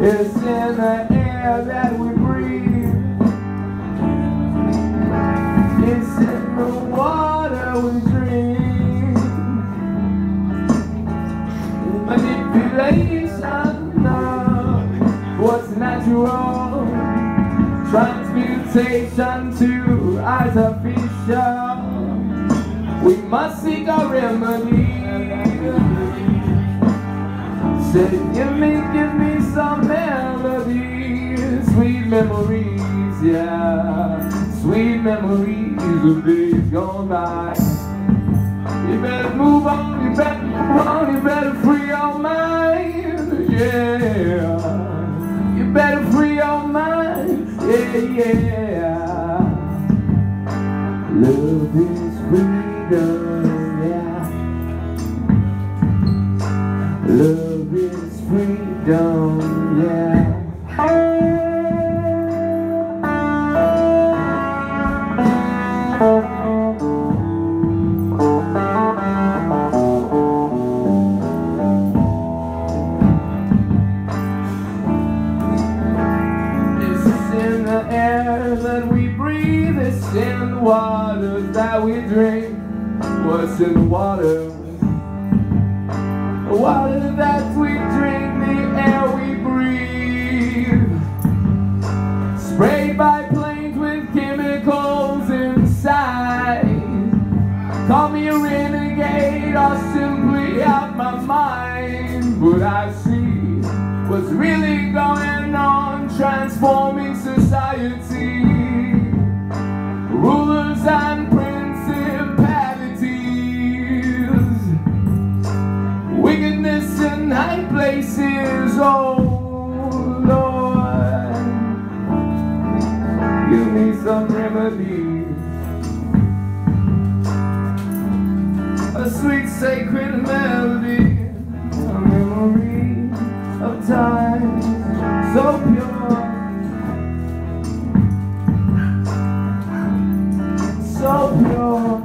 It's in the air that we breathe. It's in the water we drink. Manipulation of what's natural, transmutation to artificial. We must seek a remedy. Said, give me some melodies, sweet memories, yeah, sweet memories of days gone by. You better move on, you better move on, you better free your mind, yeah. You better free your mind, yeah, yeah. Love is freedom, yeah. Love. Freedom, yeah. It's in the air that we breathe, it's in the water that we drink. What's in the water? The water that we drink, the air we breathe. Sprayed by planes with chemicals inside. Call me a renegade or simply out my mind. But I see what's really going on, transforming society. Rulers and in high places, oh Lord, give me some remedy, a sweet sacred melody, a memory of time so pure, so pure.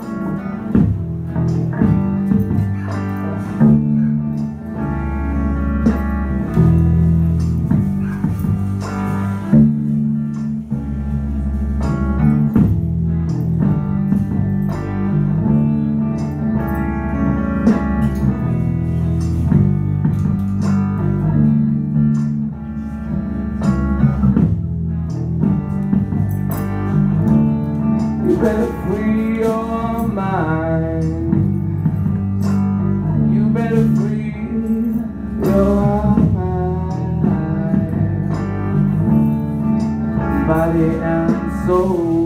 You better free your mind. You better free your mind, body and soul.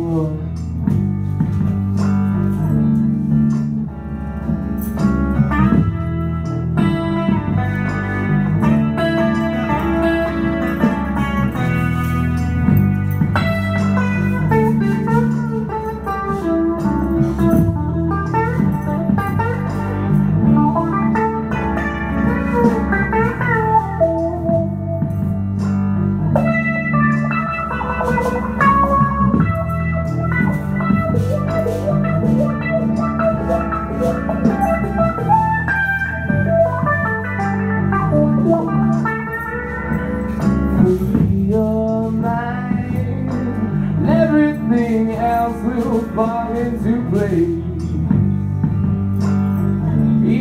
Fall into place.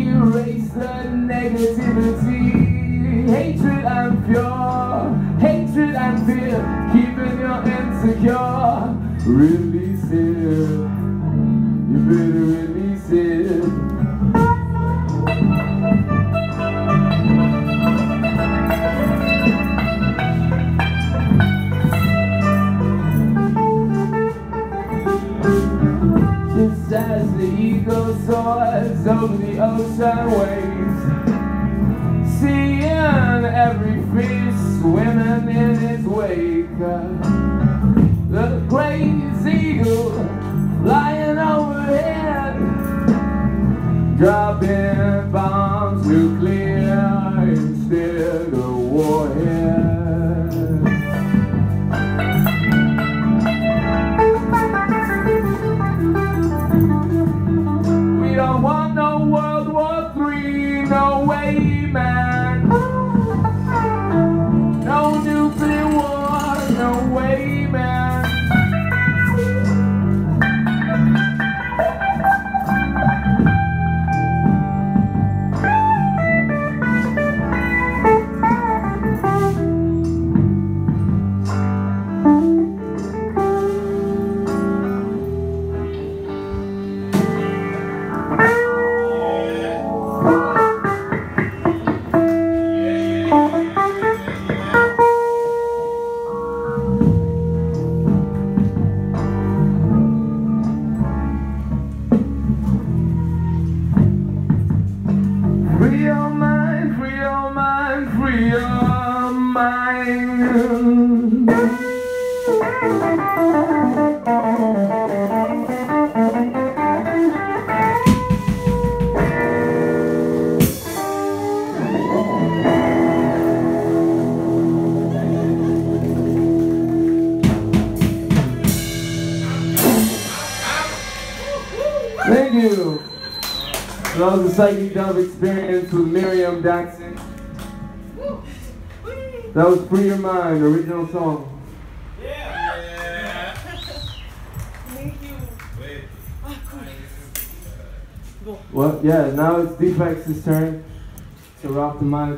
Erase the negativity, hatred and fear, hatred and fear, keeping your insecure. Release it, you better release it. As the eagle soars over the ocean waves, seeing every fish swimming in its wake, the great eagle flying overhead, dropping bombs nuclear instead of warheads. No way, man. No Thank you. That was the PsychicDove experience with Myriam Jackson. That was Free Your Mind, original song. Yeah. Thank you. Well, yeah, now it's Deepak's turn to rock the mic.